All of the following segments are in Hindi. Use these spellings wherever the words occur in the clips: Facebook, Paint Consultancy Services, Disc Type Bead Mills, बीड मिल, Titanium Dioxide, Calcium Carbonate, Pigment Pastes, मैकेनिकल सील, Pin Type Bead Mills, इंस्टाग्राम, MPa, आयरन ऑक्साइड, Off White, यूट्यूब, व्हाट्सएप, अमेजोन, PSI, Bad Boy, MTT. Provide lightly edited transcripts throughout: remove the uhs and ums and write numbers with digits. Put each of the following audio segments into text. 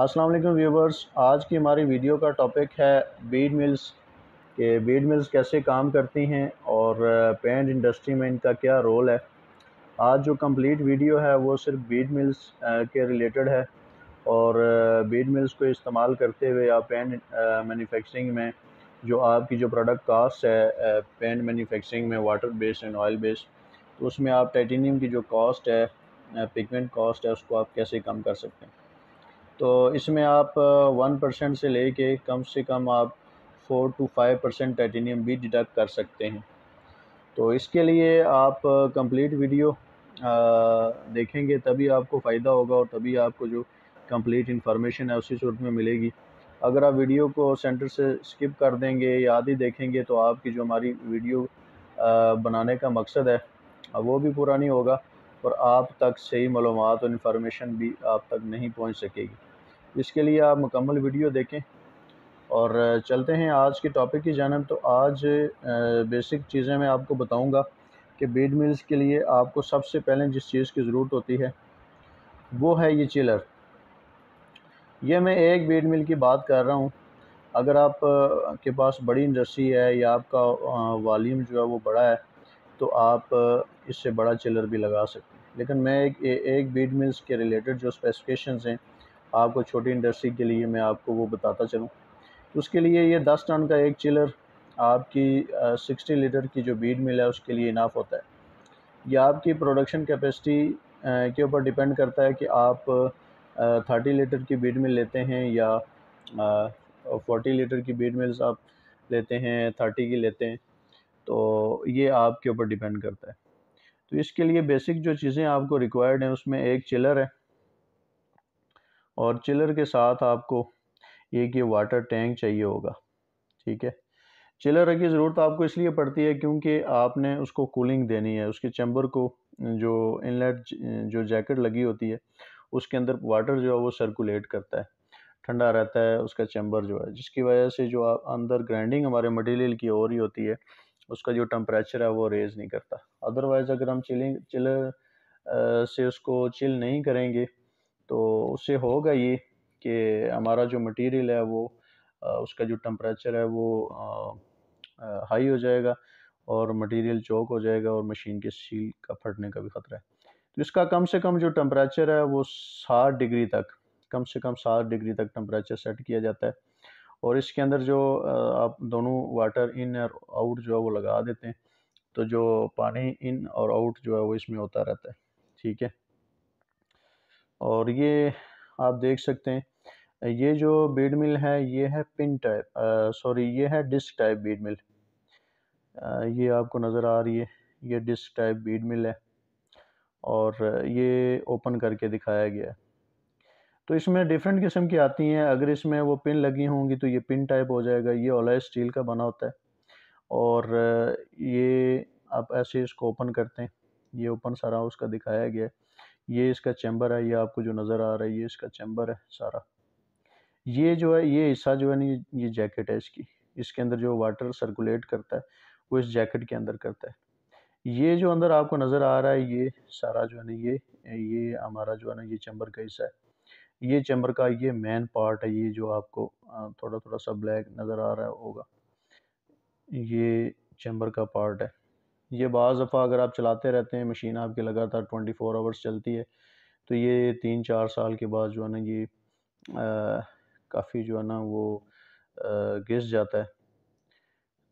अस्सलाम वालेकुम व्यूवर्स, आज की हमारी वीडियो का टॉपिक है बीड मिल्स के बीड मिल्स कैसे काम करती हैं और पेंट इंडस्ट्री में इनका क्या रोल है। आज जो कंप्लीट वीडियो है वो सिर्फ बीड मिल्स के रिलेटेड है और बीड मिल्स को इस्तेमाल करते हुए आप पेंट मैन्युफैक्चरिंग में जो आपकी जो प्रोडक्ट कास्ट है पेंट मैन्युफैक्चरिंग में water based and oil based, तो उसमें आप टाइटेनियम की जो कॉस्ट है पिगमेंट कॉस्ट है उसको आप कैसे कम कर सकते हैं। तो इसमें आप 1% से लेके कम से कम आप 4 to 5% टाइटेनियम भी डिडक्ट कर सकते हैं। तो इसके लिए आप कंप्लीट वीडियो देखेंगे तभी आपको फ़ायदा होगा और तभी आपको जो कंप्लीट इन्फॉर्मेशन है उसी सूरत में मिलेगी। अगर आप वीडियो को सेंटर से स्किप कर देंगे या आधी देखेंगे तो आपकी जो हमारी वीडियो बनाने का मकसद है वो भी पूरा नहीं होगा और आप तक सही मालूमात और इन्फॉर्मेशन भी आप तक नहीं पहुंच सकेगी। इसके लिए आप मुकम्मल वीडियो देखें और चलते हैं आज के टॉपिक की जानब। तो आज बेसिक चीज़ें मैं आपको बताऊंगा कि बीड मिल्स के लिए आपको सबसे पहले जिस चीज़ की ज़रूरत होती है वो है ये चिलर। ये मैं एक बीड मिल की बात कर रहा हूँ। अगर आप के पास बड़ी इंडस्ट्री है या आपका वॉल्यूम जो है वो बड़ा है तो आप इससे बड़ा चिलर भी लगा सकते हैं, लेकिन मैं एक बीड मिल्स के रिलेटेड जो स्पेसिफिकेशंस हैं आपको छोटी इंडस्ट्री के लिए मैं आपको वो बताता चलूँ। तो उसके लिए ये 10 टन का एक चिलर आपकी 60 लीटर की जो बीड मिल है उसके लिए इनाफ होता है। ये आपकी प्रोडक्शन कैपेसिटी के ऊपर डिपेंड करता है कि आप 30 लीटर की बीड मिल लेते हैं या 40 लीटर की बीड मिल्स आप लेते हैं, 30 की लेते हैं, तो ये आपके ऊपर डिपेंड करता है। तो इसके लिए बेसिक जो चीज़ें आपको रिक्वायर्ड हैं उसमें एक चिलर है और चिलर के साथ आपको एक ये वाटर टैंक चाहिए होगा। ठीक है, चिलर की ज़रूरत आपको इसलिए पड़ती है क्योंकि आपने उसको कूलिंग देनी है। उसके चैम्बर को जो इनलेट जो जैकेट लगी होती है उसके अंदर वाटर जो है वो सर्कुलेट करता है, ठंडा रहता है उसका चैम्बर जो है, जिसकी वजह से जो अंदर ग्राइंडिंग हमारे मटेरियल की हो रही होती है उसका जो टेम्परेचर है वो रेज़ नहीं करता। अदरवाइज़ अगर हम चिलर से उसको चिल नहीं करेंगे तो उससे होगा ये कि हमारा जो मटेरियल है वो उसका जो टेम्परेचर है वो हाई हो जाएगा और मटेरियल चोक हो जाएगा और मशीन के सील का फटने का भी ख़तरा है। तो इसका कम से कम जो टेम्परेचर है वो 7 डिग्री तक, कम से कम 7 डिग्री तक टेम्परेचर सेट किया जाता है और इसके अंदर जो आप दोनों वाटर इन और आउट जो है वो लगा देते हैं तो जो पानी इन और आउट जो है वो इसमें होता रहता है। ठीक है, और ये आप देख सकते हैं ये जो बीड मिल है ये है पिन टाइप ये है डिस्क टाइप बीड मिल। ये आपको नज़र आ रही है, ये डिस्क टाइप बीड मिल है और ये ओपन करके दिखाया गया है। तो इसमें डिफरेंट किस्म की आती हैं। अगर इसमें वो पिन लगी होंगी तो ये पिन टाइप हो जाएगा, ये अलॉय स्टील का बना होता है और ये आप ऐसे इसको ओपन करते हैं, ये ओपन सारा उसका दिखाया गया है। ये इसका चैम्बर है, ये आपको जो नज़र आ रहा है ये इसका चैम्बर है सारा। ये जो है ये हिस्सा जो है ना ये जैकेट है इसकी, इसके अंदर जो वाटर सर्कुलेट करता है वो इस जैकेट के अंदर करता है। ये जो अंदर आपको नज़र आ रहा है ये सारा जो है ना ये हमारा जो है ना ये चैम्बर का हिस्सा है। ये चैम्बर का ये मेन पार्ट है, ये जो आपको थोड़ा थोड़ा सा ब्लैक नज़र आ रहा होगा ये चैम्बर का पार्ट है। ये बाज़ दफ़ा अगर आप चलाते रहते हैं मशीन आपकी लगातार 24 आवर्स चलती है तो ये 3-4 साल के बाद जो है ना ये काफ़ी जो है ना वो घिस जाता है।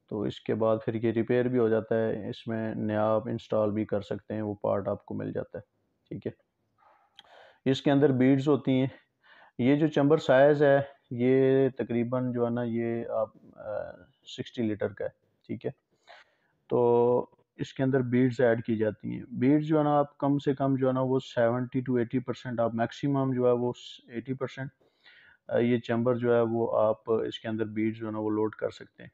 तो इसके बाद फिर ये रिपेयर भी हो जाता है, इसमें नया आप इंस्टॉल भी कर सकते हैं, वो पार्ट आपको मिल जाता है। ठीक है, इसके अंदर बीड्स होती हैं। ये जो चैम्बर साइज़ है ये तकरीबन जो है ना ये आप 60 लीटर का है। ठीक है, तो इसके अंदर बीड्स ऐड की जाती हैं। बीड्स जो है ना आप कम से कम जो है ना वो 70 to 80%, आप मैक्सिमम जो है वो 80% ये चैम्बर जो है वो आप इसके अंदर बीड्स जो है ना वो लोड कर सकते हैं।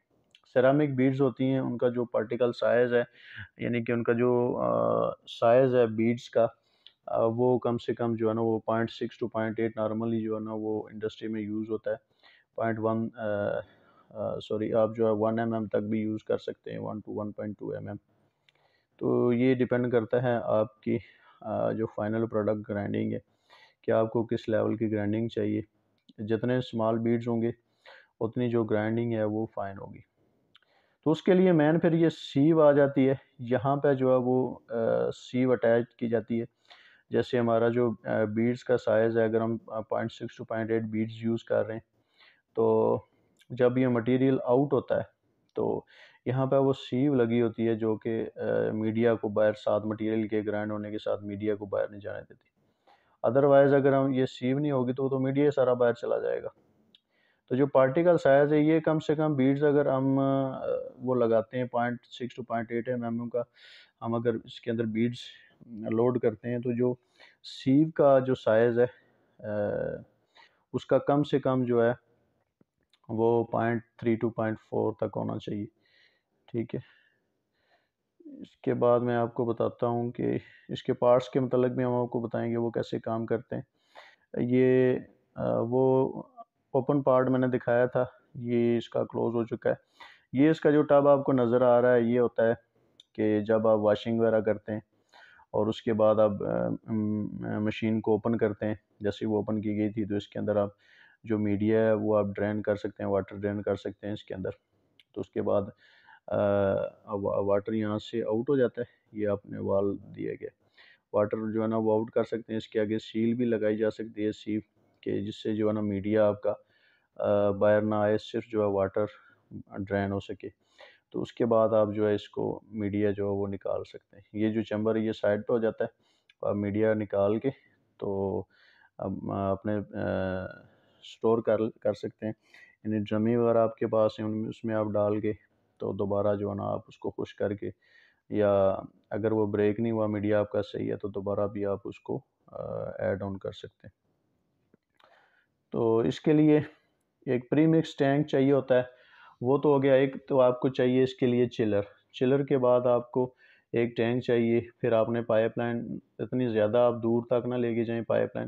सेरामिक बीड्स होती हैं, उनका जो पार्टिकल साइज़ है यानी कि उनका जो साइज़ है बीड्स का वो कम से कम जो है ना वो 0.6 to 0.8 नॉर्मली जो है ना वो इंडस्ट्री में यूज़ होता है। 0.1 आप जो है 1 mm तक भी यूज़ कर सकते हैं, 1 to 1.2 mm। तो ये डिपेंड करता है आपकी जो फाइनल प्रोडक्ट ग्राइंडिंग है कि आपको किस लेवल की ग्राइंडिंग चाहिए, जितने स्मॉल बीड्स होंगे उतनी जो ग्राइंडिंग है वो फाइन होगी। तो उसके लिए मैन फिर ये सीव आ जाती है, यहाँ पे जो है वो सीव अटैच की जाती है। जैसे हमारा जो बीड्स का साइज़ है, अगर हम 0.6 to 0.8 बीड्स यूज़ कर रहे हैं, तो जब ये मटेरियल आउट होता है तो यहाँ पे वो सीव लगी होती है जो कि मीडिया को बाहर, साथ मटेरियल के ग्राइंड होने के साथ मीडिया को बाहर नहीं जाने देती। अदरवाइज़ अगर हम ये सीव नहीं होगी तो मीडिया सारा बाहर चला जाएगा। तो जो पार्टिकल साइज़ है ये कम से कम बीड्स अगर हम वो लगाते हैं 0.6 to 0.8 mm का, हम अगर इसके अंदर बीड्स लोड करते हैं तो जो सीव का जो साइज़ है उसका कम से कम जो है वो 0.3 to 0.4 तक होना चाहिए। ठीक है, इसके बाद मैं आपको बताता हूँ कि इसके पार्ट्स के मतलब भी हम आपको बताएंगे वो कैसे काम करते हैं। ये वो ओपन पार्ट मैंने दिखाया था, ये इसका क्लोज़ हो चुका है। ये इसका जो टब आपको नज़र आ रहा है ये होता है कि जब आप वाशिंग वगैरह करते हैं और उसके बाद आप मशीन को ओपन करते हैं। जैसे वो ओपन की गई थी तो इसके अंदर आप जो मीडिया है वो आप ड्रेन कर सकते हैं, वाटर ड्रेन कर सकते हैं इसके अंदर। तो उसके बाद वाटर यहाँ से आउट हो जाता है, ये आपने वाल दिया गया वाटर जो है ना वो आउट कर सकते हैं। इसके आगे सील भी लगाई जा सकती है सीव के, जिससे जो है ना मीडिया आपका बाहर ना आए, सिर्फ जो है वाटर ड्रेन हो सके। तो उसके बाद आप जो है इसको मीडिया जो है वो निकाल सकते हैं। ये जो चैम्बर है ये साइड पे हो जाता है, आप मीडिया निकाल के तो अपने स्टोर कर सकते हैं। यानी ड्रमी वगैरह आपके पास है उनमें, उसमें आप डाल के तो दोबारा जो है ना आप उसको खुश करके, या अगर वो ब्रेक नहीं हुआ मीडिया आपका सही है तो दोबारा भी आप उसको ऐड ऑन कर सकते हैं। तो इसके लिए एक प्रीमिक्स टैंक चाहिए होता है, वो तो हो गया। एक तो आपको चाहिए इसके लिए चिलर, चिलर के बाद आपको एक टैंक चाहिए। फिर आपने पाइपलाइन, इतनी ज़्यादा आप दूर तक ना लेके जाएं पाइपलाइन,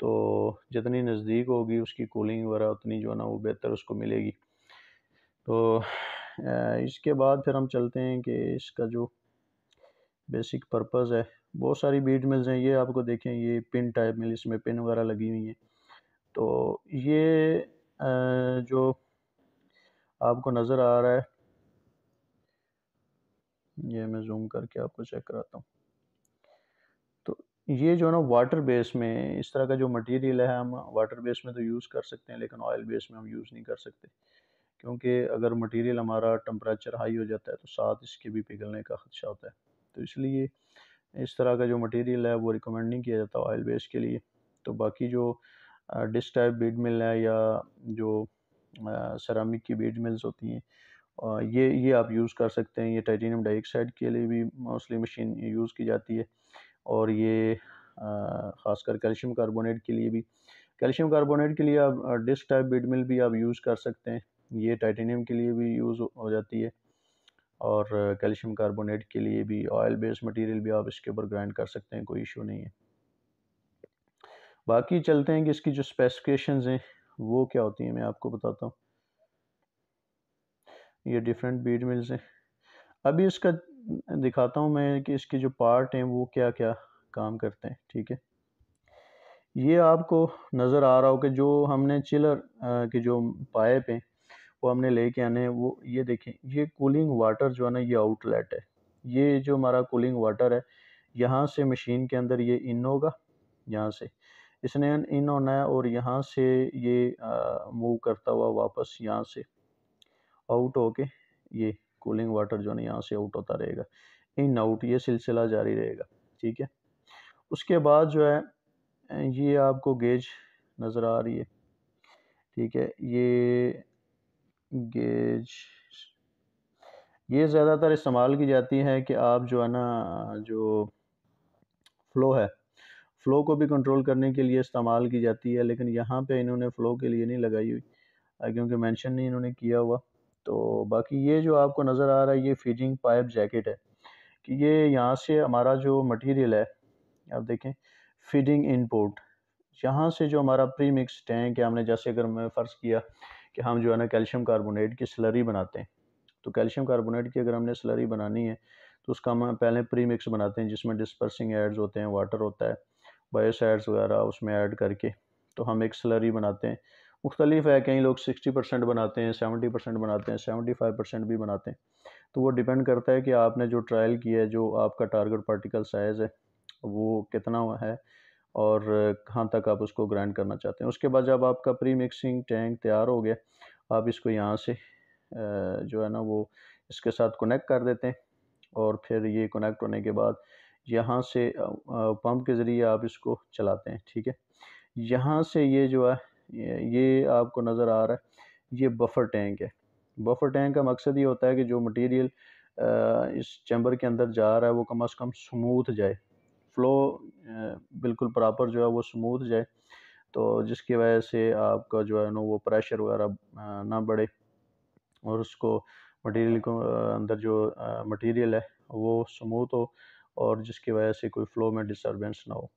तो जितनी नज़दीक होगी उसकी कूलिंग वगैरह उतनी जो है ना वो बेहतर उसको मिलेगी। तो इसके बाद फिर हम चलते हैं कि इसका जो बेसिक पर्पस है। बहुत सारी बीड मिल्स हैं, ये आपको देखें ये पिन टाइप मिल, इसमें पिन वगैरह लगी हुई हैं। तो ये जो आपको नज़र आ रहा है, ये मैं जूम करके आपको चेक कराता हूँ। तो ये जो है ना वाटर बेस में इस तरह का जो मटेरियल है हम वाटर बेस में तो यूज़ कर सकते हैं, लेकिन ऑयल बेस में हम यूज़ नहीं कर सकते, क्योंकि अगर मटेरियल हमारा टेम्परेचर हाई हो जाता है तो साथ इसके भी पिघलने का खदशा होता है। तो इसलिए इस तरह का जो मटेरियल है वो रिकमेंड नहीं किया जाता ऑयल बेस के लिए। तो बाकी जो डिस्क टाइप बीड मिल है या जो सेरामिक की बीड मिल्स होती हैं ये आप यूज़ कर सकते हैं। ये टाइटेनियम डाइऑक्साइड के लिए भी मोस्टली मशीन यूज़ की जाती है, और ये ख़ासकर कैल्शियम कार्बोनेट के लिए भी। कैल्शियम कार्बोनेट के लिए आप डिस्क टाइप बीड मिल भी आप यूज़ कर सकते हैं। ये टाइटेनियम के लिए भी यूज़ हो जाती है, और कैल्शियम कार्बोनेट के लिए भी। ऑयल बेस्ड मटेरियल भी आप इसके ऊपर ग्राइंड कर सकते हैं, कोई इशू नहीं है। बाकी चलते हैं कि इसकी जो स्पेसिफिकेशंस हैं वो क्या होती हैं, मैं आपको बताता हूँ। ये डिफरेंट बीड मिल्स हैं, अभी इसका दिखाता हूँ मैं कि इसके जो पार्ट हैं वो क्या क्या काम करते हैं। ठीक है, ये आपको नज़र आ रहा हो कि जो हमने चिलर के जो पाइप हैं वो हमने लेके आने हैं। वो ये देखें, ये कूलिंग वाटर जो है ना ये आउटलेट है, ये जो हमारा कूलिंग वाटर है यहाँ से मशीन के अंदर ये इन होगा, यहाँ से इसने इन होना है, और यहाँ से ये मूव करता हुआ वापस यहाँ से आउट होके ये कूलिंग वाटर जो है ना यहाँ से आउट होता रहेगा, इन आउट ये सिलसिला जारी रहेगा। ठीक है, उसके बाद जो है ये आपको गेज नज़र आ रही है। ठीक है, ये गेज ये ज़्यादातर इस्तेमाल की जाती है कि आप जो है ना जो फ़्लो है, फ़्लो को भी कंट्रोल करने के लिए इस्तेमाल की जाती है। लेकिन यहाँ पे इन्होंने फ़्लो के लिए नहीं लगाई हुई, क्योंकि मेंशन नहीं इन्होंने किया हुआ। तो बाकी ये जो आपको नज़र आ रहा है ये फीडिंग पाइप जैकेट है, कि ये यहाँ से हमारा जो मटीरियल है, आप देखें फीडिंग इनपुट, यहाँ से जो हमारा प्री मिक्स टैंक है। हमने जैसे अगर मैं फ़र्ज़ किया कि हम जो है ना कैल्शियम कार्बोनेट की स्लरी बनाते हैं, तो कैल्शियम कार्बोनेट की अगर हमने स्लरी बनानी है तो उसका हम पहले प्री मिक्स बनाते हैं, जिसमें डिस्पर्सिंग एड्स होते हैं, वाटर होता है, बायोसाइड्स वगैरह उसमें ऐड करके। तो हम एक स्लरी बनाते हैं। मुख्तलिफ है, कई लोग 60% बनाते हैं, 70% बनाते हैं, 75% भी बनाते हैं। तो वो डिपेंड करता है कि आपने जो ट्रायल किया है, जो आपका टारगेट पार्टिकल साइज़ है वो कितना है और कहाँ तक आप उसको ग्राइंड करना चाहते हैं। उसके बाद जब आपका प्री मिक्सिंग टैंक तैयार हो गया, आप इसको यहाँ से जो है ना वो इसके साथ कनेक्ट कर देते हैं और फिर ये कनेक्ट होने के बाद यहाँ से पंप के ज़रिए आप इसको चलाते हैं। ठीक है, यहाँ से ये जो है ये आपको नज़र आ रहा है, ये बफर टैंक है। बफर टैंक का मकसद ये होता है कि जो मटेरियल इस चैम्बर के अंदर जा रहा है वो कम से कम स्मूथ जाए, फ्लो बिल्कुल प्रॉपर जो है वो स्मूथ जाए, तो जिसकी वजह से आपका जो है ना वो प्रेशर वगैरह ना बढ़े और उसको मटेरियल को अंदर जो मटेरियल है वो स्मूथ हो और जिसकी वजह से कोई फ़्लो में डिस्टर्बेंस ना हो।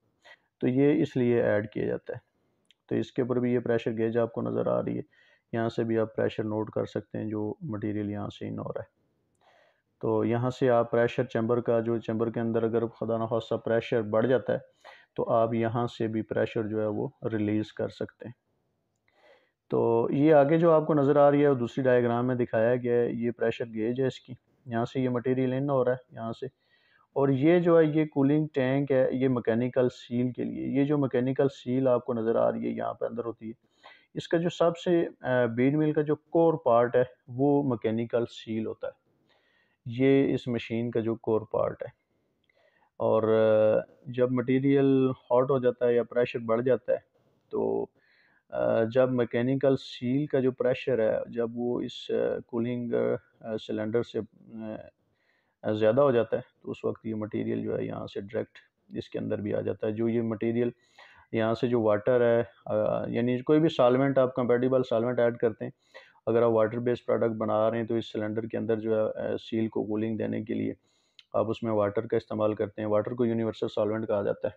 तो ये इसलिए ऐड किया जाता है। तो इसके ऊपर भी ये प्रेशर गेज आपको नज़र आ रही है, यहाँ से भी आप प्रेशर नोट कर सकते हैं जो मटेरियल यहाँ से इन हो रहा है। तो यहाँ से आप प्रेशर चैम्बर का, जो चैम्बर के अंदर अगर खुदा न खास्ता प्रेशर बढ़ जाता है तो आप यहाँ से भी प्रेशर जो है वो रिलीज़ कर सकते हैं। तो ये आगे जो आपको नज़र आ रही है और दूसरी डायग्राम में दिखाया गया है, ये प्रेशर गेज है इसकी। यहाँ से ये मटेरियल इन हो रहा है यहाँ से, और ये जो है ये कूलिंग टैंक है, ये मैकेनिकल सील के लिए। ये जो मैकेनिकल सील आपको नज़र आ रही है यहाँ पे अंदर होती है, इसका जो सबसे बीड मिल का जो कोर पार्ट है वो मैकेनिकल सील होता है। ये इस मशीन का जो कोर पार्ट है, और जब मटेरियल हॉट हो जाता है या प्रेशर बढ़ जाता है तो जब मैकेनिकल सील का जो प्रेशर है जब वो इस कूलिंग सिलेंडर से ज़्यादा हो जाता है तो उस वक्त ये मटेरियल जो है यहाँ से डायरेक्ट इसके अंदर भी आ जाता है। जो ये मटेरियल यहाँ से जो वाटर है, यानी कोई भी सॉल्वेंट आप कंपेटेबल सॉल्वेंट ऐड करते हैं, अगर आप वाटर बेस्ड प्रोडक्ट बना रहे हैं तो इस सिलेंडर के अंदर जो है सील को कूलिंग देने के लिए आप उसमें वाटर का इस्तेमाल करते हैं। वाटर को यूनिवर्सल सॉल्वेंट कहा जाता है।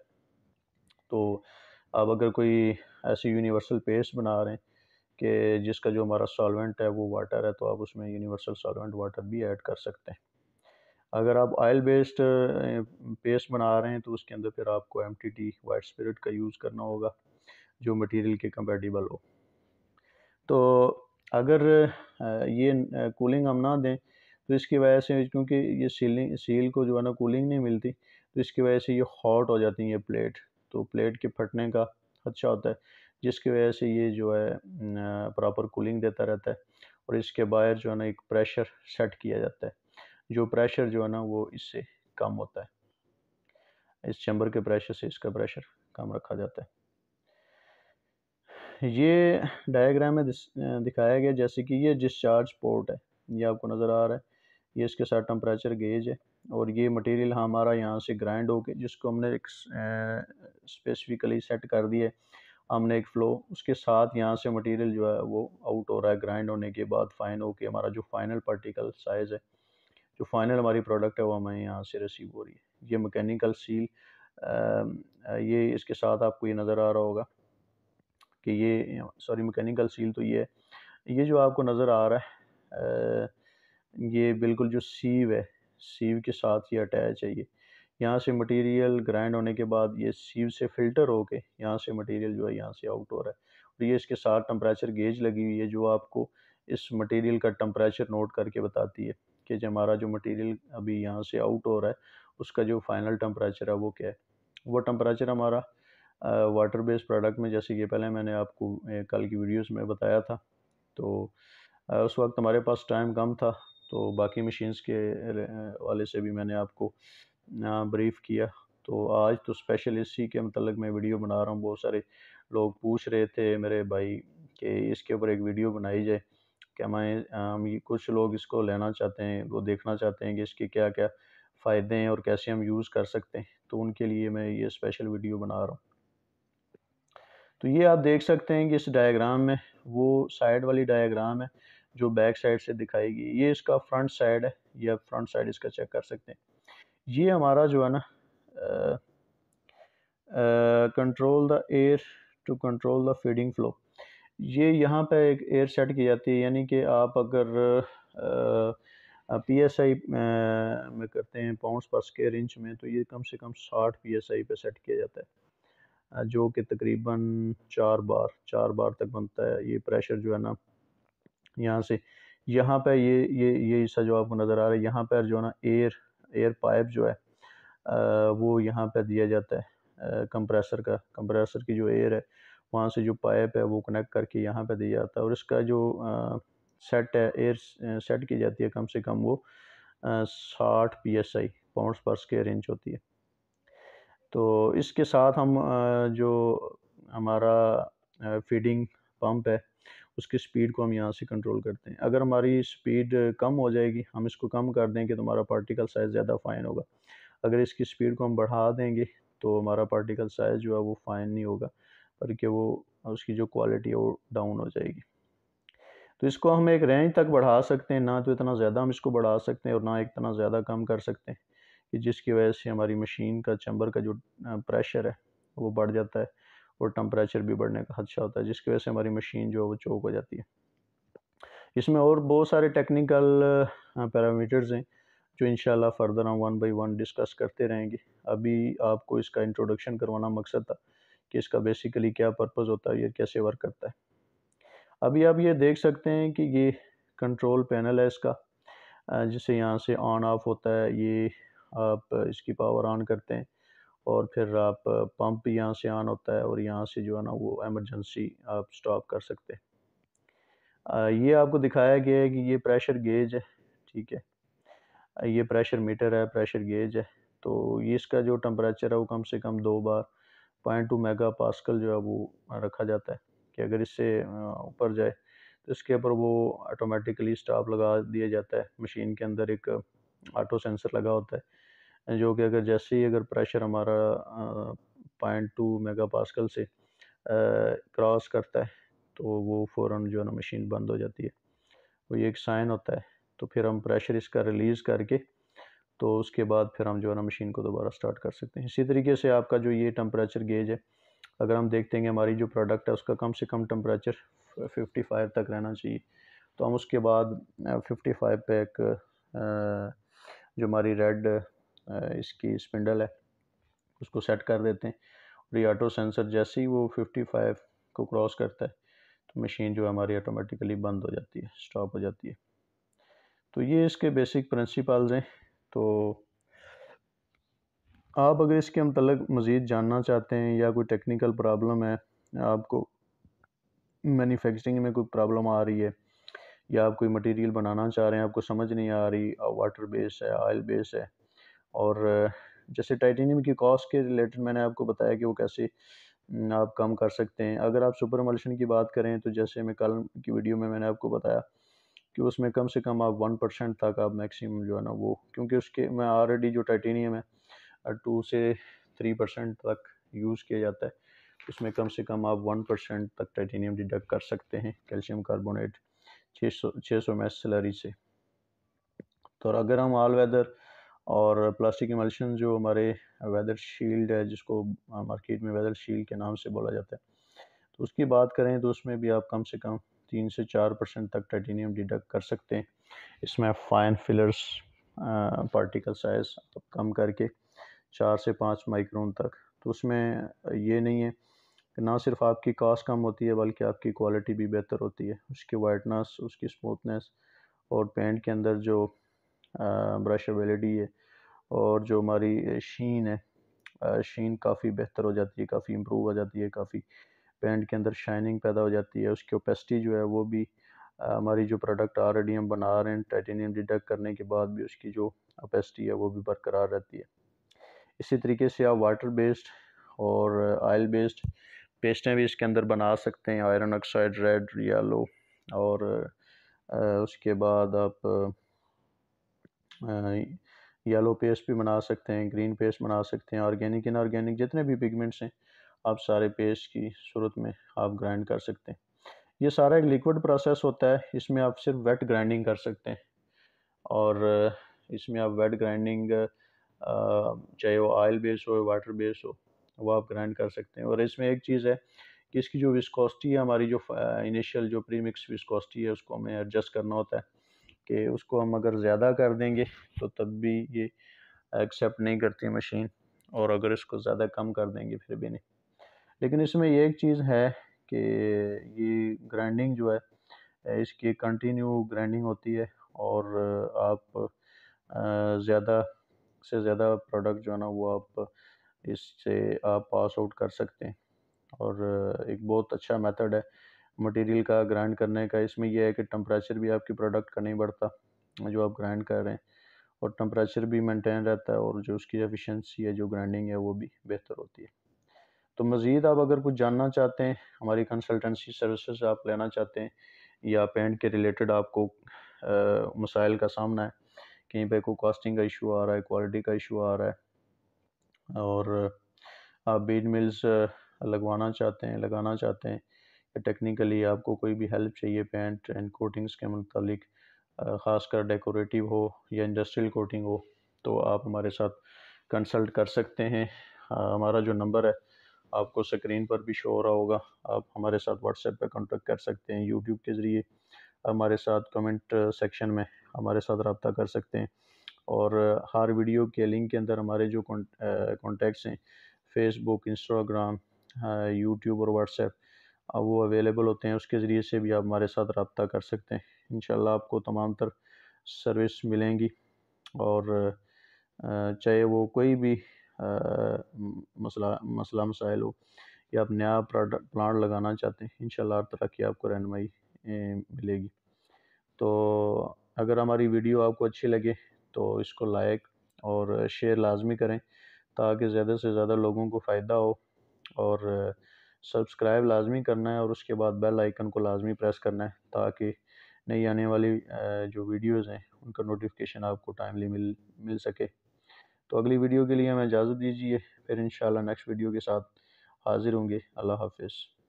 तो आप अगर कोई ऐसी यूनिवर्सल पेस्ट बना रहे हैं कि जिसका जो हमारा सॉल्वेंट है वो वाटर है, तो आप उसमें यूनिवर्सल सॉल्वेंट वाटर भी ऐड कर सकते हैं। अगर आप ऑयल बेस्ड पेस्ट बना रहे हैं तो उसके अंदर फिर आपको MTT वाइट स्पिरिट का यूज़ करना होगा जो मटेरियल के कंपेटेबल हो। तो अगर ये कूलिंग हम ना दें तो इसकी वजह से, क्योंकि ये सील को जो है ना कूलिंग नहीं मिलती, तो इसकी वजह से ये हॉट हो जाती है ये प्लेट, तो प्लेट के फटने का अच्छा होता है जिसकी वजह से ये जो है प्रॉपर कूलिंग देता रहता है और इसके बाहर जो है ना एक प्रेशर सेट किया जाता है, जो प्रेशर जो है ना वो इससे कम होता है, इस चैम्बर के प्रेशर से इसका प्रेशर कम रखा जाता है। ये डायग्राम में दिखाया गया, जैसे कि ये डिस्चार्ज पोर्ट है ये आपको नज़र आ रहा है, ये इसके साथ टेम्परेचर गेज है और ये मटेरियल हमारा यहाँ से ग्राइंड होके, जिसको हमने एक स्पेसिफिकली सेट कर दिया है, हमने एक फ़्लो उसके साथ यहाँ से मटेरियल जो है वो आउट हो रहा है। ग्राइंड होने के बाद फाइन होके हमारा जो फाइनल पार्टिकल साइज़ है, जो फाइनल हमारी प्रोडक्ट है, वो हमें यहाँ से रिसीव हो रही है। ये मैकेनिकल सील, ये इसके साथ आपको ये नज़र आ रहा होगा कि ये मैकेनिकल सील तो ये है, ये जो आपको नज़र आ रहा है ये बिल्कुल जो सीव है, सीव के साथ ये अटैच है। ये यहाँ से मटेरियल ग्राइंड होने के बाद ये सीव से फ़िल्टर होके यहाँ से मटेरियल जो है यहाँ से आउट हो रहा है। और ये इसके साथ टेम्परेचर गेज लगी हुई है जो आपको इस मटेरियल का टेम्परेचर नोट करके बताती है कि जो हमारा जो मटेरियल अभी यहाँ से आउट हो रहा है उसका जो फाइनल टेम्परेचर है वो क्या है। वो टेम्परेचर हमारा वाटर बेस्ड प्रोडक्ट में, जैसे कि पहले मैंने आपको कल की वीडियोस में बताया था, तो उस वक्त हमारे पास टाइम कम था तो बाकी मशीन्स के वाले से भी मैंने आपको ब्रीफ़ किया। तो आज तो स्पेशल इसी के मतलब मैं वीडियो बना रहा हूँ। बहुत सारे लोग पूछ रहे थे मेरे भाई कि इसके ऊपर एक वीडियो बनाई जाए, क्या मैं कुछ लोग इसको लेना चाहते हैं, वो देखना चाहते हैं कि इसके क्या क्या फ़ायदे हैं और कैसे हम यूज़ कर सकते हैं, तो उनके लिए मैं ये स्पेशल वीडियो बना रहा हूँ। तो ये आप देख सकते हैं कि इस डायग्राम में वो साइड वाली डायग्राम है जो बैक साइड से दिखाई गई, ये इसका फ्रंट साइड है, ये आप फ्रंट साइड इसका चेक कर सकते हैं। ये हमारा जो है ना control the air to control the feeding flow, ये यहाँ पे एक एयर सेट की जाती है, यानी कि आप अगर PSI में करते हैं, पाउंड्स पर स्क्वायर इंच में, तो ये कम से कम 60 PSI पे सेट किया जाता है। जो कि तकरीबन चार बार तक बनता है। ये प्रेशर जो है ना यहाँ से यहाँ पे ये हिस्सा जो आपको नज़र आ रहा है यहाँ पर जो है ना एयर पाइप जो है वो यहाँ पे दिया जाता है कंप्रेसर का। कंप्रेसर की जो एयर है वहाँ से जो पाइप है वो कनेक्ट करके यहाँ पे दिया जाता है और इसका जो सेट है एयर सेट की जाती है कम से कम वो 60 PSI pounds per square inch होती है। तो इसके साथ हम जो हमारा फीडिंग पंप है उसकी स्पीड को हम यहाँ से कंट्रोल करते हैं। अगर हमारी स्पीड कम हो जाएगी हम इसको कम कर देंगे तो हमारा पार्टिकल साइज़ ज़्यादा फाइन होगा। अगर इसकी स्पीड को हम बढ़ा देंगे तो हमारा पार्टिकल साइज़ जो है वो फाइन नहीं होगा बल्कि वो उसकी जो क्वालिटी है वो डाउन हो जाएगी। तो इसको हम एक रेंज तक बढ़ा सकते हैं, ना तो इतना ज़्यादा हम इसको बढ़ा सकते हैं और ना इतना ज़्यादा कम कर सकते हैं कि जिसकी वजह से हमारी मशीन का चैम्बर का जो प्रेशर है वो बढ़ जाता है और टेम्परेचर भी बढ़ने का खदशा होता है जिसकी वजह से हमारी मशीन जो है वो चोक हो जाती है। इसमें और बहुत सारे टेक्निकल पैरामीटर्स हैं जो इंशाल्लाह फर्दर हम 1 by 1 डिस्कस करते रहेंगे। अभी आपको इसका इंट्रोडक्शन करवाना मकसद था कि इसका बेसिकली क्या पर्पज़ होता है, ये कैसे वर्क करता है। अभी आप ये देख सकते हैं कि ये कंट्रोल पैनल है इसका, जिसे यहाँ से ऑन ऑफ होता है। ये आप इसकी पावर ऑन करते हैं और फिर आप पंप यहाँ से ऑन होता है और यहाँ से जो है ना वो एमरजेंसी आप स्टॉप कर सकते हैं। ये आपको दिखाया गया है कि ये प्रेशर गेज है, ठीक है, ये प्रेशर मीटर है, प्रेशर गेज है। तो ये इसका जो टेम्परेचर है वो कम से कम 2 बार 0.2 MPa जो है वो रखा जाता है कि अगर इससे ऊपर जाए तो इसके ऊपर वो ऑटोमेटिकली स्टॉप लगा दिया जाता है। मशीन के अंदर एक ऑटो सेंसर लगा होता है जो कि अगर जैसे ही अगर प्रेशर हमारा 0.2 MPa से क्रॉस करता है तो वो फ़ौरन जो है ना मशीन बंद हो जाती है। वो ये एक साइन होता है। तो फिर हम प्रेशर इसका रिलीज़ करके तो उसके बाद फिर हम जो है ना मशीन को दोबारा स्टार्ट कर सकते हैं। इसी तरीके से आपका जो ये टेम्परेचर गेज है, अगर हम देखते हैं हमारी जो प्रोडक्ट है उसका कम से कम टेम्परेचर 55 तक रहना चाहिए तो हम उसके बाद 55 पे एक जो हमारी रेड इसकी स्पिंडल है उसको सेट कर देते हैं और ये ऑटो सेंसर जैसे ही वो 55 को क्रॉस करता है तो मशीन जो है हमारी ऑटोमेटिकली बंद हो जाती है, स्टॉप हो जाती है। तो ये इसके बेसिक प्रिंसिपल्स हैं। तो आप अगर इसके मतलब मज़ीद जानना चाहते हैं या कोई टेक्निकल प्रॉब्लम है, आपको मैन्युफैक्चरिंग में कोई प्रॉब्लम आ रही है या आप कोई मटेरियल बनाना चाह रहे हैं आपको समझ नहीं आ रही, वाटर बेस है, ऑयल बेस है, और जैसे टाइटेनियम की कॉस्ट के रिलेटेड मैंने आपको बताया कि वो कैसे आप कम कर सकते हैं। अगर आप सुपर एमल्शन की बात करें तो जैसे मैं कल की वीडियो में मैंने आपको बताया कि उसमें कम से कम आप 1% तक आप मैक्सिमम जो है ना वो, क्योंकि उसके में ऑलरेडी जो टाइटेनियम है 2 से 3% तक यूज़ किया जाता है, उसमें कम से कम आप 1% तक टाइटेनियम डिडक्ट कर सकते हैं कैल्शियम कार्बोनेट 600 मिसलरी से। तो अगर हम ऑल वेदर और प्लास्टिक इमल्शन जो हमारे वेदर शील्ड है जिसको मार्केट में वेदर शील्ड के नाम से बोला जाता है तो उसकी बात करें तो उसमें भी आप कम से कम 3 से 4% तक टाइटेनियम डिडक्ट कर सकते हैं। इसमें फाइन फिलर्स पार्टिकल साइज़ कम करके 4 से 5 माइक्रोन तक। तो उसमें ये नहीं है कि ना सिर्फ आपकी कॉस्ट कम होती है बल्कि आपकी क्वालिटी भी बेहतर होती है। उसकी वाइटनेस, उसकी स्मूथनेस और पेंट के अंदर जो ब्रशेबिलिटी है और जो हमारी शीन है, शीन काफ़ी बेहतर हो जाती है, काफ़ी इम्प्रूव हो जाती है, काफ़ी पेंट के अंदर शाइनिंग पैदा हो जाती है। उसकी ओपेसिटी जो है वो भी हमारी जो प्रोडक्ट ऑलरेडी हम बना रहे हैं टाइटेनियम डिडक्ट करने के बाद भी उसकी जो ओपेसिटी है वो भी बरकरार रहती है। इसी तरीके से आप वाटर बेस्ड और ऑयल बेस्ड पेस्टें भी इसके अंदर बना सकते हैं, आयरन ऑक्साइड, रेड, येलो, और उसके बाद आप येलो पेस्ट भी बना सकते हैं, ग्रीन पेस्ट बना सकते हैं, ऑर्गेनिक इन ऑर्गेनिक जितने भी पिगमेंट्स हैं आप सारे पेस्ट की सूरत में आप ग्राइंड कर सकते हैं। ये सारा एक लिक्विड प्रोसेस होता है, इसमें आप सिर्फ वेट ग्राइंडिंग कर सकते हैं और इसमें आप वेट ग्राइंडिंग चाहे वो ऑयल बेस हो वाटर बेस हो वो आप ग्राइंड कर सकते हैं। और इसमें एक चीज़ है कि इसकी जो विस्कोसिटी है हमारी जो इनिशियल जो प्रीमिक्स विस्कोसिटी है उसको हमें एडजस्ट करना होता है कि उसको हम अगर ज़्यादा कर देंगे तो तब भी ये एक्सेप्ट नहीं करती मशीन और अगर इसको ज़्यादा कम कर देंगे फिर भी नहीं। लेकिन इसमें ये एक चीज़ है कि ये ग्राइंडिंग जो है इसकी कंटिन्यू ग्राइंडिंग होती है और आप ज़्यादा से ज़्यादा प्रोडक्ट जो है ना वो आप इससे आप पास आउट कर सकते हैं। और एक बहुत अच्छा मेथड है मटेरियल का ग्राइंड करने का। इसमें यह है कि टेम्परेचर भी आपकी प्रोडक्ट का नहीं बढ़ता जो आप ग्राइंड कर रहे हैं, और टेम्परेचर भी मेंटेन रहता है, और जो उसकी एफिशिएंसी है जो ग्राइंडिंग है वो भी बेहतर होती है। तो मज़ीद आप अगर कुछ जानना चाहते हैं, हमारी कंसल्टेंसी सर्विसेज आप लेना चाहते हैं, या पेंट के रिलेटेड आपको मसाइल का सामना है, कहीं पे को कास्टिंग का इशू आ रहा है, क्वालिटी का इशू आ रहा है, और आप बीड मिल्स लगाना चाहते हैं या टेक्निकली आपको कोई भी हेल्प चाहिए पेंट एंड कोटिंग्स के मुतालिक, ख़ासकर डेकोरेटिव हो या इंडस्ट्रियल कोटिंग हो, तो आप हमारे साथ कंसल्ट कर सकते हैं। हमारा जो नंबर है आपको स्क्रीन पर भी शो हो रहा होगा। आप हमारे साथ व्हाट्सएप पर कॉन्टेक्ट कर सकते हैं, यूट्यूब के ज़रिए हमारे साथ कमेंट सेक्शन में हमारे साथ रब्ता कर सकते हैं, और हर वीडियो के लिंक के अंदर हमारे जो कॉन्टैक्ट्स हैं फेसबुक, इंस्टाग्राम, यूट्यूब और व्हाट्सएप वो अवेलेबल होते हैं, उसके ज़रिए से भी आप हमारे साथ रब्ता कर सकते हैं। इंशाल्लाह आपको तमाम तर सर्विस मिलेंगी, और चाहे वो कोई भी मसला मसाइल हो या आप नया प्लांट लगाना चाहते हैं, इंशाल्लाह हर तरह की आपको रहनुमाई मिलेगी। तो अगर हमारी वीडियो आपको अच्छी लगे तो इसको लाइक और शेयर लाजमी करें ताकि ज़्यादा से ज़्यादा लोगों को फ़ायदा हो, और सब्सक्राइब लाजमी करना है और उसके बाद बेल आइकन को लाजमी प्रेस करना है ताकि नई आने वाली जो वीडियोस हैं उनका नोटिफिकेशन आपको टाइमली मिल सके। तो अगली वीडियो के लिए हमें इजाज़त दीजिए, फिर इंशाल्लाह नेक्स्ट वीडियो के साथ हाज़िर होंगे। अल्लाह हाफ़िज़।